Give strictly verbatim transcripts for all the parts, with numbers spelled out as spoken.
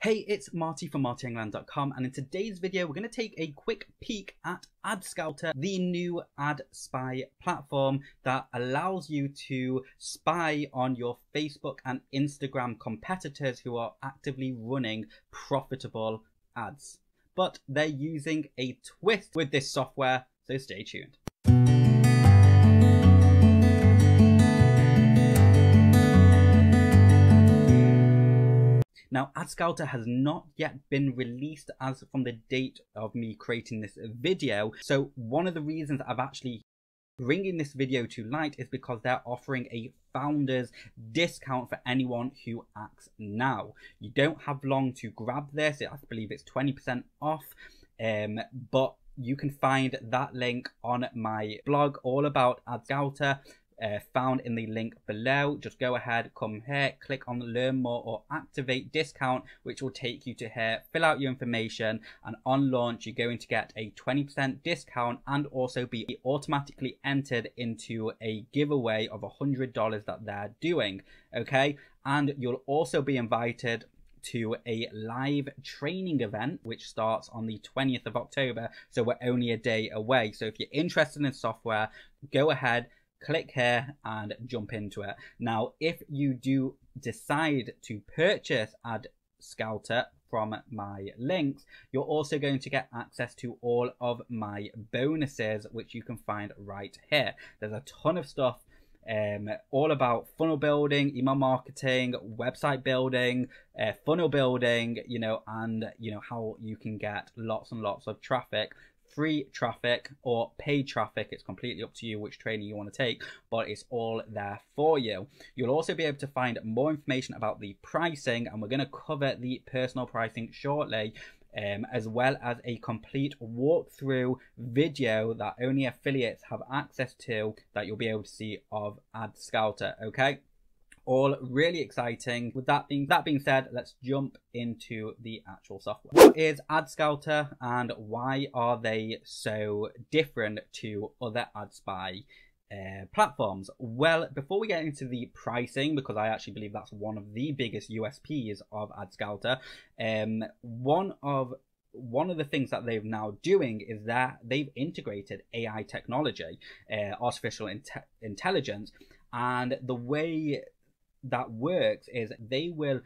Hey, it's Marty from marty englander dot com, and in today's video we're going to take a quick peek at AdScouter, the new ad spy platform that allows you to spy on your Facebook and Instagram competitors who are actively running profitable ads. But they're using a twist with this software, so stay tuned. Now, AdScouter has not yet been released as from the date of me creating this video. So one of the reasons I've actually bringing this video to light is because they're offering a founders discount for anyone who acts now. You don't have long to grab this. I believe it's twenty percent off, um, but you can find that link on my blog all about AdScouter. Uh, found in the link below. Just go ahead, come here, click on learn more or activate discount, which will take you to here. Fill out your information, and on launch you're going to get a twenty percent discount and also be automatically entered into a giveaway of a hundred dollars that they're doing, okay? And you'll also be invited to a live training event which starts on the twentieth of October, so we're only a day away. So if you're interested in software, go ahead, click here and jump into it. Now, if you do decide to purchase AdScouter from my links, you're also going to get access to all of my bonuses, which you can find right here. There's a ton of stuff um, all about funnel building, email marketing, website building, uh, funnel building, you know, and you know how you can get lots and lots of traffic. Free traffic or paid traffic, it's completely up to you which training you want to take, but it's all there for you. You'll also be able to find more information about the pricing, and we're going to cover the personal pricing shortly, um, as well as a complete walkthrough video that only affiliates have access to that you'll be able to see of AdScouter, okay? All really exciting. With that being that being said, let's jump into the actual software. What is AdScouter, and why are they so different to other ad spy uh, platforms? Well, before we get into the pricing, because I actually believe that's one of the biggest U S Ps of AdScouter, um, one of One of the things that they've now doing is that they've integrated A I technology, uh, artificial inte intelligence, and the way that works is they will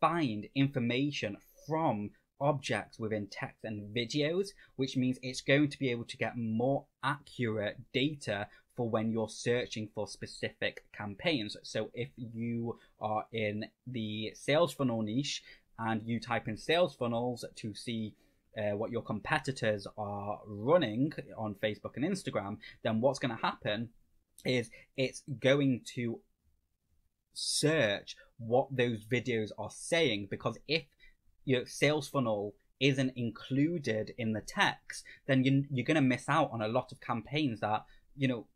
find information from objects within text and videos, which means it's going to be able to get more accurate data for when you're searching for specific campaigns. So if you are in the sales funnel niche and you type in sales funnels to see Uh, what your competitors are running on Facebook and Instagram, then what's going to happen is it's going to search what those videos are saying, because if your sales funnel isn't included in the text, then you, you're going to miss out on a lot of campaigns that, you know,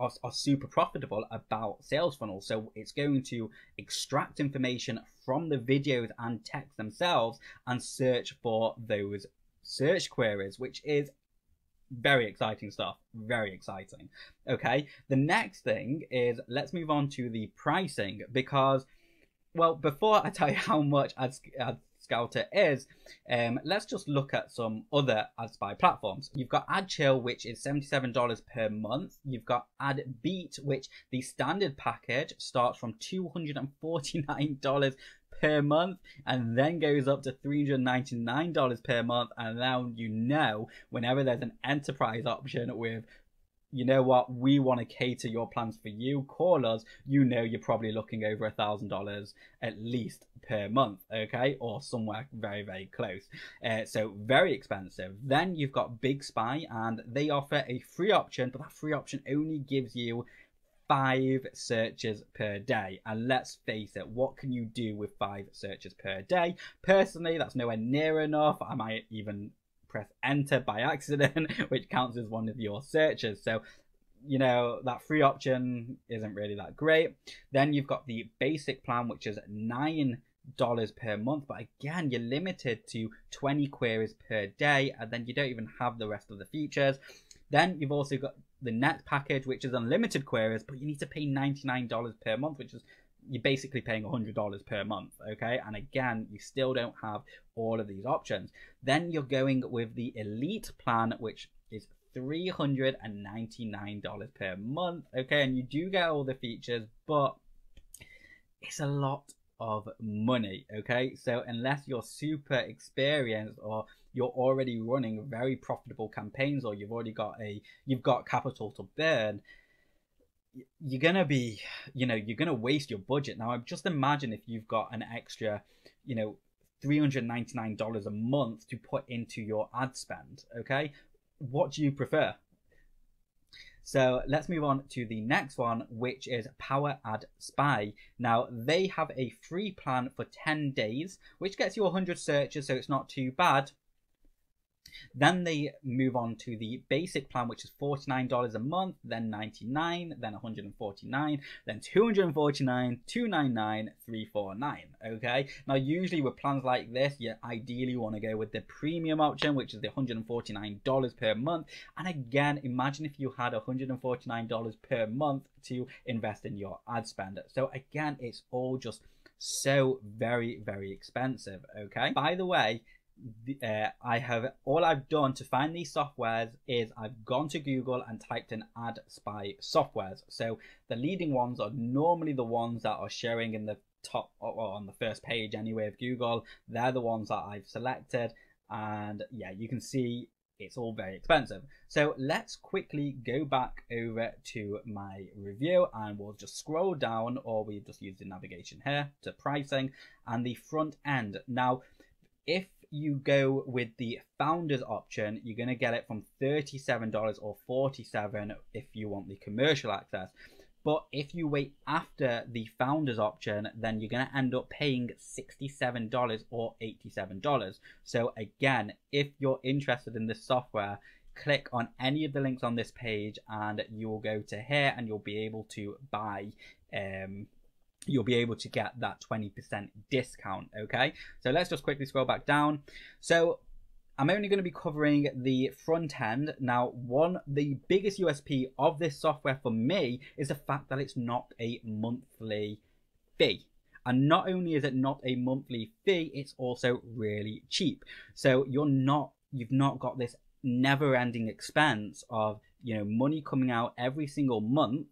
Are, are super profitable about sales funnels. So it's going to extract information from the videos and text themselves and search for those search queries, which is very exciting stuff. Very exciting. Okay, the next thing is, let's move on to the pricing, because, well, before I tell you how much Ads, AdScouter is, um, let's just look at some other ad spy platforms. You've got Ad Chill, which is seventy-seven dollars per month. You've got Ad Beat, which the standard package starts from two hundred forty-nine dollars per month and then goes up to three hundred ninety-nine dollars per month. And now, you know, whenever there's an enterprise option with, you know what, we want to cater your plans for you, call us, you know you're probably looking over a thousand dollars at least per month, okay, or somewhere very, very close. Uh, so very expensive. Then you've got Big Spy, and they offer a free option, but that free option only gives you five searches per day. And let's face it, what can you do with five searches per day? Personally, that's nowhere near enough. I might even press enter by accident, which counts as one of your searches. So, you know, that free option isn't really that great. Then you've got the basic plan, which is nine dollars per month, but again, you're limited to twenty queries per day, and then you don't even have the rest of the features. Then you've also got the net package, which is unlimited queries, but you need to pay ninety-nine dollars per month, which is you're basically paying one hundred dollars per month, okay? And again, you still don't have all of these options. Then you're going with the Elite plan, which is three hundred ninety-nine dollars per month, okay? And you do get all the features, but it's a lot of money, okay? So unless you're super experienced or you're already running very profitable campaigns, or you've already got a you've got capital to burn, you're gonna be you know you're gonna waste your budget. Now just imagine if you've got an extra you know three hundred ninety-nine dollars a month to put into your ad spend, okay? What do you prefer? So let's move on to the next one, which is Power Ad Spy. Now they have a free plan for ten days, which gets you one hundred searches, so it's not too bad. Then they move on to the basic plan, which is forty-nine dollars a month, then ninety-nine, then one hundred forty-nine, then two hundred forty-nine, two ninety-nine, three forty-nine, okay? Now, usually with plans like this, you ideally want to go with the premium option, which is the one hundred forty-nine dollars per month. And again, imagine if you had one hundred forty-nine dollars per month to invest in your ad spend. So again, it's all just so very, very expensive, okay? By the way, Uh, I have all I've done to find these softwares is I've gone to Google and typed in Ad Spy softwares. So the leading ones are normally the ones that are showing in the top or on the first page anyway of Google. They're the ones that I've selected, and yeah, you can see it's all very expensive. So let's quickly go back over to my review, and we'll just scroll down, or we just use the navigation here to pricing and the front end. Now if you go with the founders option, you're going to get it from thirty-seven dollars or forty-seven dollars if you want the commercial access. But if you wait after the founders option, then you're going to end up paying sixty-seven dollars or eighty-seven dollars. So again, if you're interested in this software, click on any of the links on this page and you will go to here, and you'll be able to buy um you'll be able to get that twenty percent discount, okay? So let's just quickly scroll back down. So I'm only going to be covering the front end. Now, one, the biggest U S P of this software for me is the fact that it's not a monthly fee. And not only is it not a monthly fee, it's also really cheap. So you're not, you've not got this never-ending expense of, you know, money coming out every single month.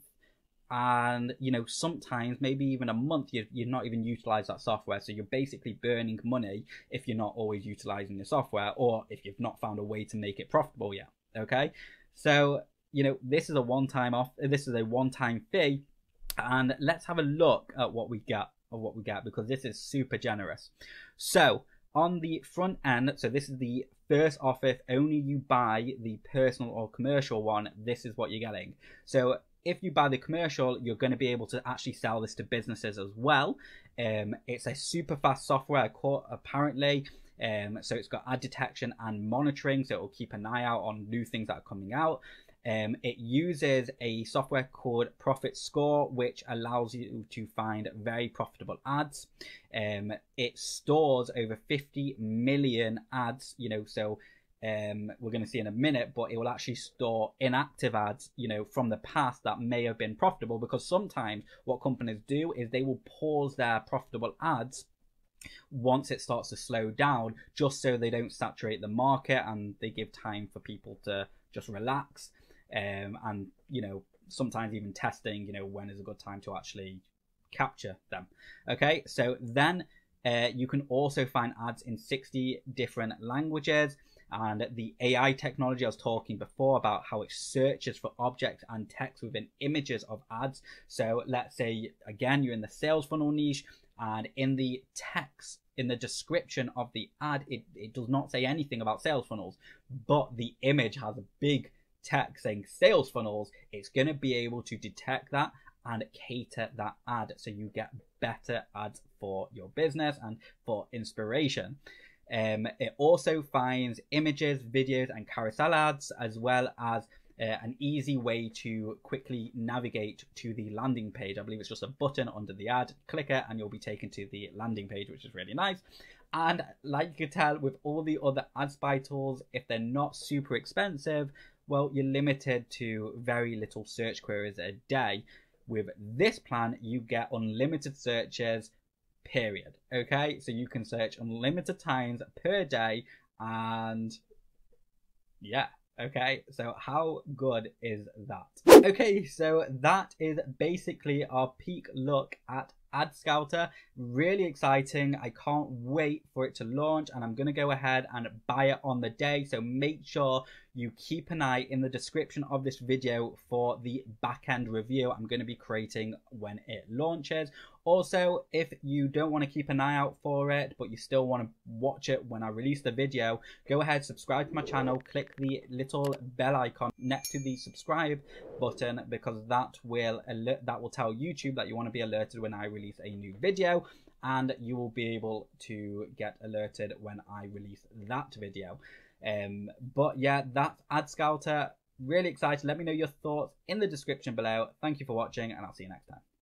And you know, sometimes maybe even a month you, you're not even utilized that software, so you're basically burning money if you're not always utilizing the software, or if you've not found a way to make it profitable yet, okay? So you know, this is a one-time off this is a one-time fee, and let's have a look at what we get or what we get because this is super generous. So on the front end, so this is the first offer. If only you buy the personal or commercial one, this is what you're getting. So if you buy the commercial, you're going to be able to actually sell this to businesses as well. Um, it's a super fast software, apparently. Um, so it's got ad detection and monitoring, so it will keep an eye out on new things that are coming out. Um, it uses a software called Profit Score, which allows you to find very profitable ads. Um, it stores over fifty million ads, you know, so um we're going to see in a minute, but it will actually store inactive ads, you know, from the past that may have been profitable, because sometimes what companies do is they will pause their profitable ads once it starts to slow down, just so they don't saturate the market and they give time for people to just relax, um and you know, sometimes even testing, you know, when is a good time to actually capture them, okay? So then uh, you can also find ads in sixty different languages. And the A I technology, I was talking before about how it searches for objects and text within images of ads. So let's say, again, you're in the sales funnel niche, and in the text, in the description of the ad, it, it does not say anything about sales funnels, but the image has a big text saying sales funnels. It's going to be able to detect that and cater that ad, so you get better ads for your business and for inspiration. Um, it also finds images, videos and carousel ads, as well as uh, an easy way to quickly navigate to the landing page. I believe it's just a button under the ad, click it and you'll be taken to the landing page, which is really nice. And like you can tell with all the other ad spy tools, if they're not super expensive, well, you're limited to very little search queries a day. with this plan, you get unlimited searches, period. Okay, so you can search unlimited times per day, and yeah. Okay, so how good is that? Okay, so that is basically our peak look at AdScouter. Really exciting. I can't wait for it to launch, and I'm going to go ahead and buy it on the day. So make sure you keep an eye in the description of this video for the back-end review I'm going to be creating when it launches. Also, if you don't want to keep an eye out for it, but you still want to watch it when I release the video, go ahead, subscribe to my channel, click the little bell icon next to the subscribe button, because that will alert, that will tell YouTube that you want to be alerted when I release a new video, and you will be able to get alerted when I release that video. Um, but yeah, that's AdScouter. Really excited. Let me know your thoughts in the description below. Thank you for watching, and I'll see you next time.